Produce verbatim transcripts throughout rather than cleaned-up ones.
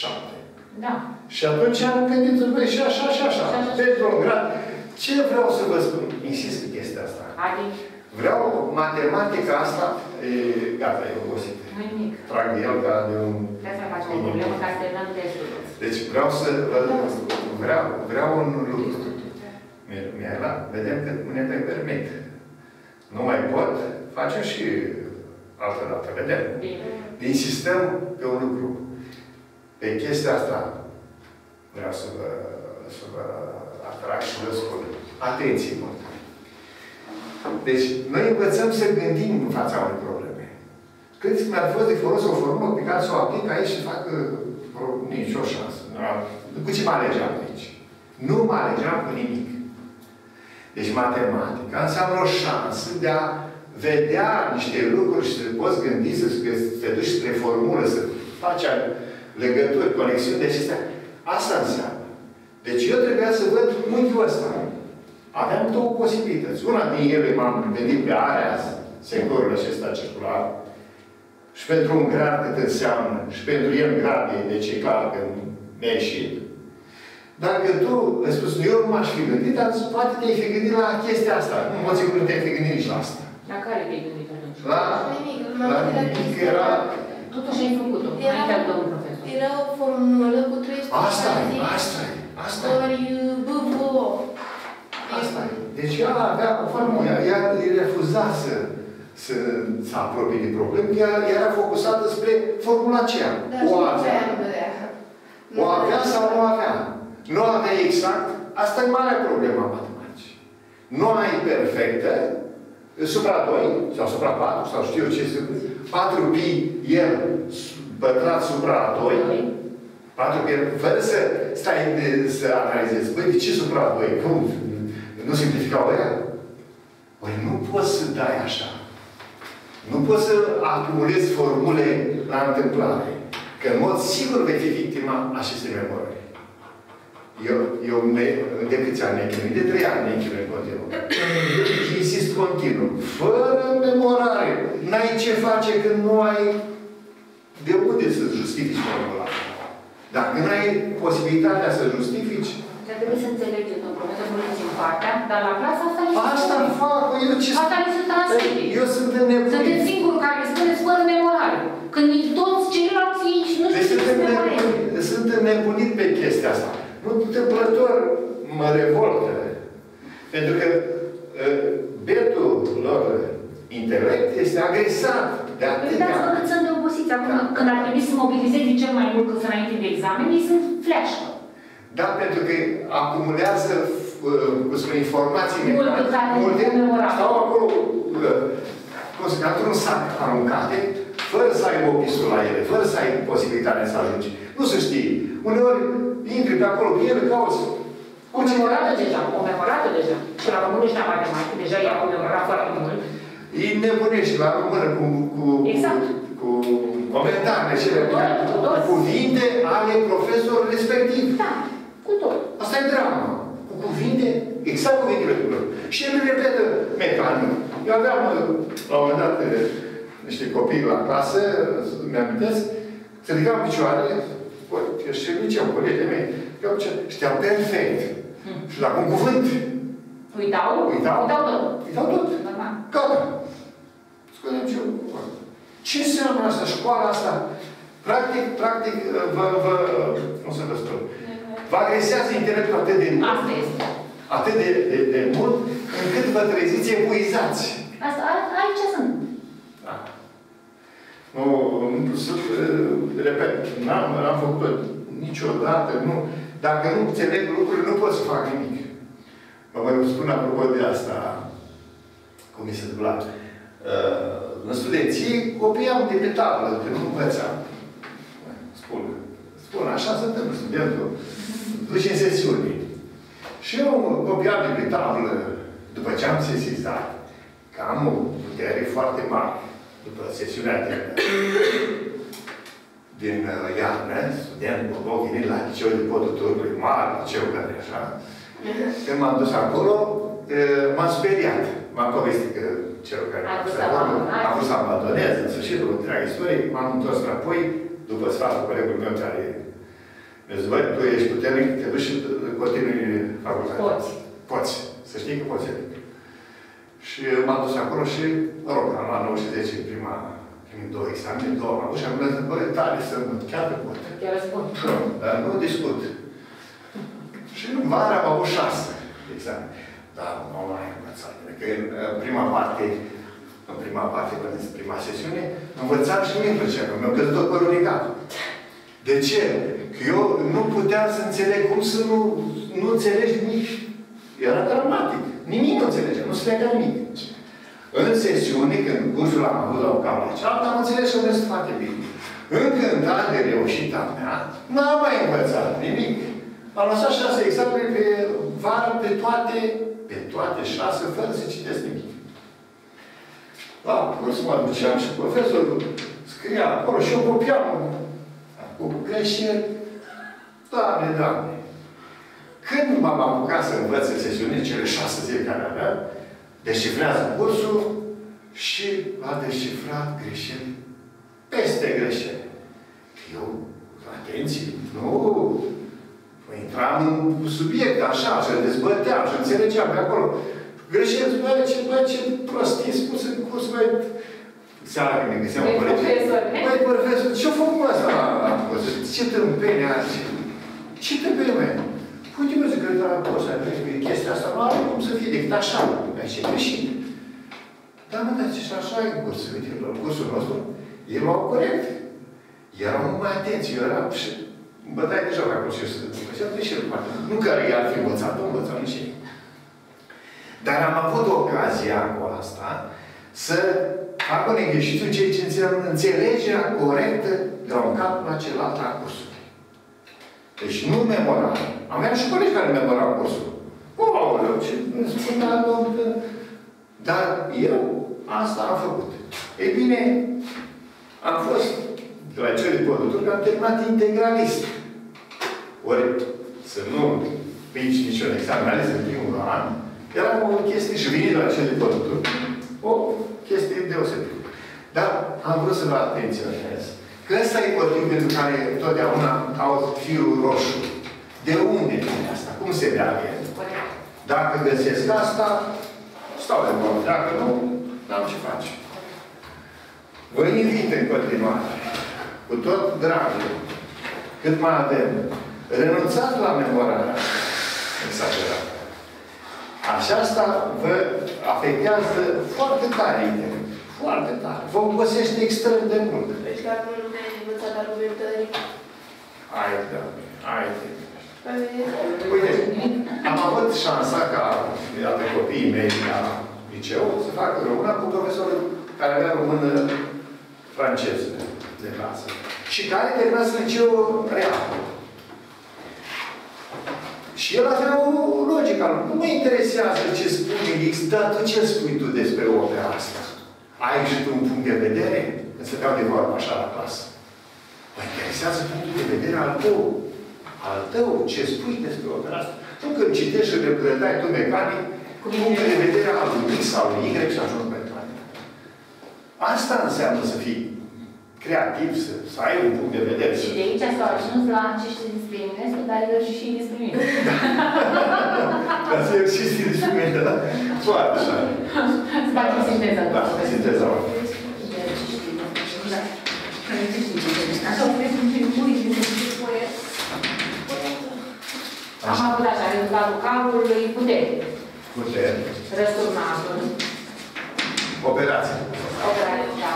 șapte. Da. Și atunci am gândit, băi, și așa, și așa. Pentru un grad. Ce vreau să vă spun? Insist pe chestia asta. Adică? Vreau matematica asta, e, gata, e obosit. Nu-i mic. Trag de el ca de un... Vreau să facem o problemă ca să terminăm testul. Deci vreau să... Vreau, vreau un lucru. Mi-ai luat? Vedem cât mâine te permit. Nu mai pot, facem și altă dată. Vedem? Bine. Insistăm pe un lucru. Pe chestia asta vreau să vă, să vă atrag și vă spun. Atenție mult! Deci, noi învățăm să gândim în fața unei probleme. Când mi-ar fost de folos o formulă pe care să o aplic aici și fac nicio șansă. Cu ce mă alegeam aici? Nu mă alegeam cu nimic. Deci, matematica înseamnă o șansă de a vedea niște lucruri și să poți gândi, să te duci spre formulă, să faci legături, conexiuni, deci astea. Asta înseamnă. Deci, eu trebuia să văd unghiul ăsta. Aveam două posibilități. Una din ele m-am gândit pe area sectorul acesta circular și pentru un grad cât înseamnă și pentru el grad e, deci e clar că mi-a ieșit. Dacă tu îți spus, eu nu m-aș fi gândit, dar poate te-ai fi gândit la chestia asta. Nu mă sigur nu te-ai fi gândit nici la asta. La care te-ai gândit atunci? La nimic. La nimic era... Totuși ai făcut-o. Era o formulă cu trei sute. Asta e, asta e, asta e. Ori B V O. Asta e. Deci ea avea o formulă. Ea îi refuza să se apropie de probleme. Ea era focusată spre formula aceea. O avea. O avea sau nu avea. Nu avea exact. Asta e marea problemă a matematicii. Nu ai perfectă, supra doi, sau supra patru, sau știu ce este. patru pi, el, pătrat supra doi. patru pi, fără să stai să analizezi. Băi, de ce supra doi? Cum? Nu simplificau ăia? Păi nu poți să dai așa. Nu poți să acumulezi formule la întâmplare. Că în mod sigur vei fi victima acestei memorări. Eu, eu ne, de câți ani ne chinui? De trei ani ne chinui continuu. Și insist continuu. Fără memorare. N-ai ce face când nu ai de unde să-ți justifici formula. Dacă n-ai posibilitatea să justifici, trebuie să înțelegeți, domnul, să puneți în partea, dar la clasa asta le asta fac, eu ce... Asta le se transmite. Eu sunt în nevoie. Sunteți singuri care le spuneți fără memorare. Când toți ceilalți aici nu știu ce se memorare. Sunt înnebunit pe chestia asta. Nu întâmplător mă revoltă. Pentru că betul lor intelect este agresat de atâtea. Uitați-vă cât sunt de obosiți. Acum, când ar trebui să mobilizeze cel mai mult cât înainte de examen, ei sunt flash. Da, pentru că acumulează uh, informații multe, stau acolo, uh, într-un sac aruncate, fără să ai opisul la ele, fără să ai posibilitatea să ajungi. Nu se știe. Uneori intri pe acolo, pe ele, cauți. O memorată deja, o memorată deja. Și la română și la matematică, deja i-a comemorat foarte mult. Îi nebunești la română cu... cu exact. Cu comentarii, cele cuvinte ale profesorului respectiv. Da, cu tot. Asta e drama. Cu cuvinte, exact cuvintele cu lor. Și el îmi repetă mecanic. Eu aveam, la un moment dat, niște copii la clasă, mi-amintesc, se ridicau în picioare, și nici eu, colegii mei, știau perfect. Și la un cuvânt. Uitau? Uitau tot. Uitau tot. Gata. Scuze-mi și eu. Ce înseamnă asta? Școala asta? Practic, practic, vă, vă, nu să vă spun, vă agresează intelectul atât de mult, atât de, de, de mult, încât vă treziți epuizați. Asta, aici sunt. Da. Nu, sunt, repet, n-am făcut niciodată, nu. Dacă nu înțeleg lucrurile, nu pot să fac nimic. Vă mai spun apropo de asta, cum mi se întâmplă. În studenții, copiam de pe tablă, că nu învățeam. Spun. Spun, așa se întâmplă studentul. Duce în sesiune. Și eu copiam de pe tablă, după ce am sesizat, că am o putere foarte mare, după sesiunea de din iarnă, studentul meu venit la liceul de Podul Turcului, mare liceu, care așa. Când m-am dus acolo, m-am speriat. M-am povestit că celor care m-a vrut să abandonez în sfârșitul întreaga istorie, m-am întors înapoi, după sfatul colegului meu care Deci, băi, tu ești puternic, te duci și continui facultatea. Poți. Poți. Să știi că poți. Și m-am dus acolo și, mă rog, am luat nouă și zece în prima, primii două examene, două m-am dus și am zis, băi, tare sunt, chiar te pot. Chiar răspund. Dar nu discut. Și în vară am avut șase examene. Dar nu mai învățat. Că în prima parte, în prima parte, în prima sesiune, învățam și mie pe ceva. Mi-am căzut tot părul ridicat. De ce? Că eu nu puteam să înțeleg cum să nu, nu înțelegi nimic. Era dramatic. Nimic nu înțelegeam. Nu se lega nimic. În sesiune, când cursul l-am avut la o cam la cealaltă, am înțeles că vreau să fac bine. Încă în dat de reușita mea, n-am mai învățat nimic. Am lăsat șase examene pe vară, pe toate, pe toate șase, fără să citesc nimic. La curs mă duceam și profesorul scria acolo și eu copiam cu greșeli. Doamne, Doamne! Când m-am apucat să învăț în sesiune, cele șase zile care aveam, descifrează cursul și a descifrat greșeli peste greșeli. Eu, atenție, nu! Intram în subiect, așa, și dezbăteam, și înțelegeam pe acolo. Greșeți, băi, ce, băi, ce prostii spus în curs, băi... Seara când ne găseam cu legea. Băi, profesor, ce-a făcut mă asta la curs? Ce tâmpene azi? Ce tâmpene, băi? Păi, de mă zic că e la curs, chestia asta nu are cum să fie, decât așa. Aici e greșit. Dar mă, dar și așa e cursul, uite, cursul nostru, el l-au corect. Erau numai atenți, eu eram... Bătai deja la curs, eu să după și el poate. Nu că i-ar fi învățat, nu învățam nici ei. Dar am avut ocazia cu asta să fac un exercițiu ceea ce înseamnă înțelegerea corectă de la un cap la celălalt la cursul. Deci nu memoram. Aveam și colegi care memorau cursul. O, aoleu, ce spunea domnul? Dar eu asta am făcut. Ei bine, am fost de la cele productori, că am terminat integralist. Ori, să nu pici niciun examen, ales în primul an, era o chestie, și vine de la cele productori, o chestie deosebită. Dar am vrut să vă atenționez că ăsta e motivul pentru care totdeauna au firul roșu. De unde vine asta? Cum se dea el? Dacă găsesc asta, stau de vorbă. Dacă nu, n-am ce face. Vă invit în continuare. Cu tot dragul, cât mai avem, renunțat la memorarea exagerată. Aceasta vă afectează foarte tare intelectul. Foarte tare. Vă obosește extrem de mult. Deci dacă nu mi-ai învățat la rugătorii? Ai de bine, ai de bine. Uite, am avut șansa ca, iată, copiii mei la liceu să facă română cu profesorul care avea română franceză de clasă. Și care terminase liceul real. Și el avea o logică. Nu mă interesează ce spune X, dar tu ce spui tu despre opera asta? Ai și tu un punct de vedere? Când se dau de vorbă așa la clasă. Mă interesează punctul de vedere al tău. Al tău, ce spui despre opera asta? Tu când citești și reprezentai tu mecanic, cu punctul de vedere al lui X sau lui Y și ajungi pe toate. Asta înseamnă să fii creativ, să, să ai un punct de vedere. Și de aici s-au ajuns la ce știu despre Eminescu, dar el și discrimină. Ca să el și discrimină, da? Foarte așa. Îți faci sinteza. Da, sinteza. Așa, vreți un film bun, și să știți poet. Am avut așa, rezultatul calului, putere. Putere. Răsturnatul. Operație. Operație, da.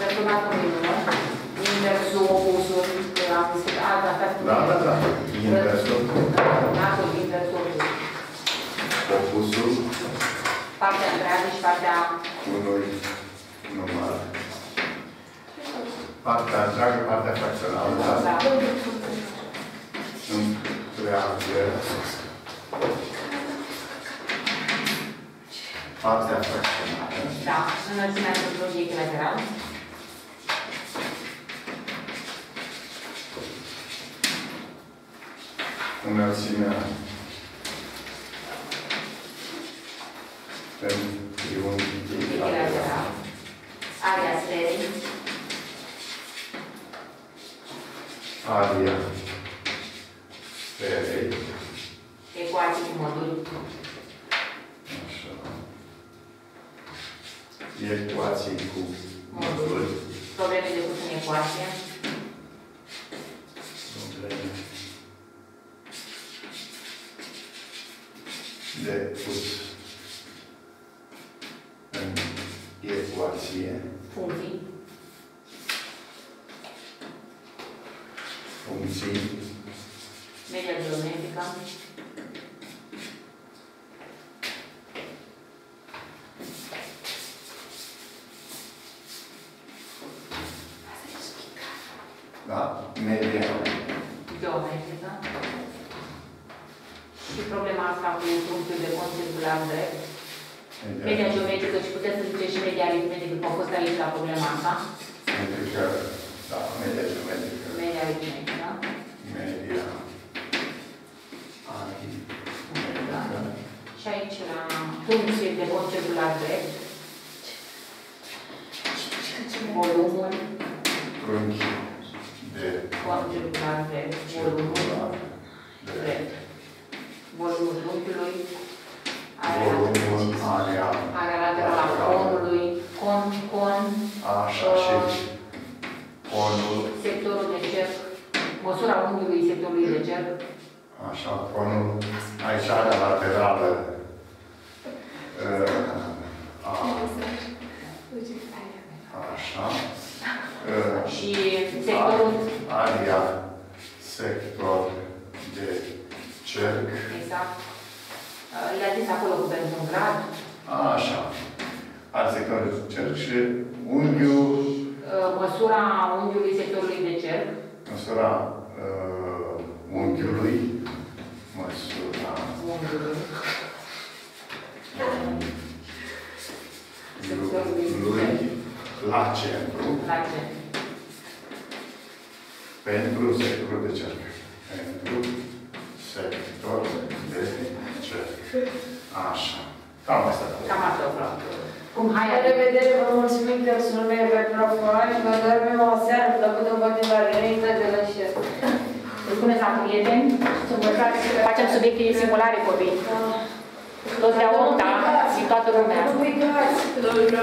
Răsturnatul minună, inversul, opusul, că am discutat, a, da, da, da, da, inversul, răsturnatul, inversul, opusul, partea întreagă și partea unui număr, partea întreagă, partea fracțională, da, da, întreagă, partea fracțională, da, înălțimea cărțului echilateral. Înălțimea triunghiului echilateral. Area sferei. aria sferei. Ecuații cu modul. Așa. Ecuații cu modul. Probleme de pus în ecuație. Probleme de pus în ecuație. Funcții. Funcții. Media geometrică. Da? Media geometrică. Și problema asta cu punctul de conceptual drept. Media geometrică și puteți să ziceți și media aritmetică, că a fost aici la problema asta. Metrică, da, media geometrică. Media aritmetică, da? Media aritmetică. Da. Și aici la punctul de conceptual drept. Volumul. Trunchiul. Conceptual drept, volumul drept, volumul trunchiului, area laterală a conului, con, con, sectorul de cerc, măsura unghiului sectorului de cerc. Așa, conul, aici area laterală a... Așa. Și sectorul... Aria, sector de cerc. Exact. Le-a zis acolo cu pentru un grad. Așa. Al sectorului de cerc și unghiul... Măsura unghiului sectorului de cerc. Măsura uh, unghiului. Măsura... Unghiului. Unghiului. La centru. La centru. Pentru sectorul de cerc. Pentru sectorul de cerc. Așa. Cam asta. Cam asta, prof. Cum, hai, la revedere, vă mulțumim că îți numim pe profan și vă dormim o seară plăcută, vă din Margarita de la șef. Îți spuneți la prieteni, facem subiecte singulare, copii. Toți de-a unul, da? Și toată lumea.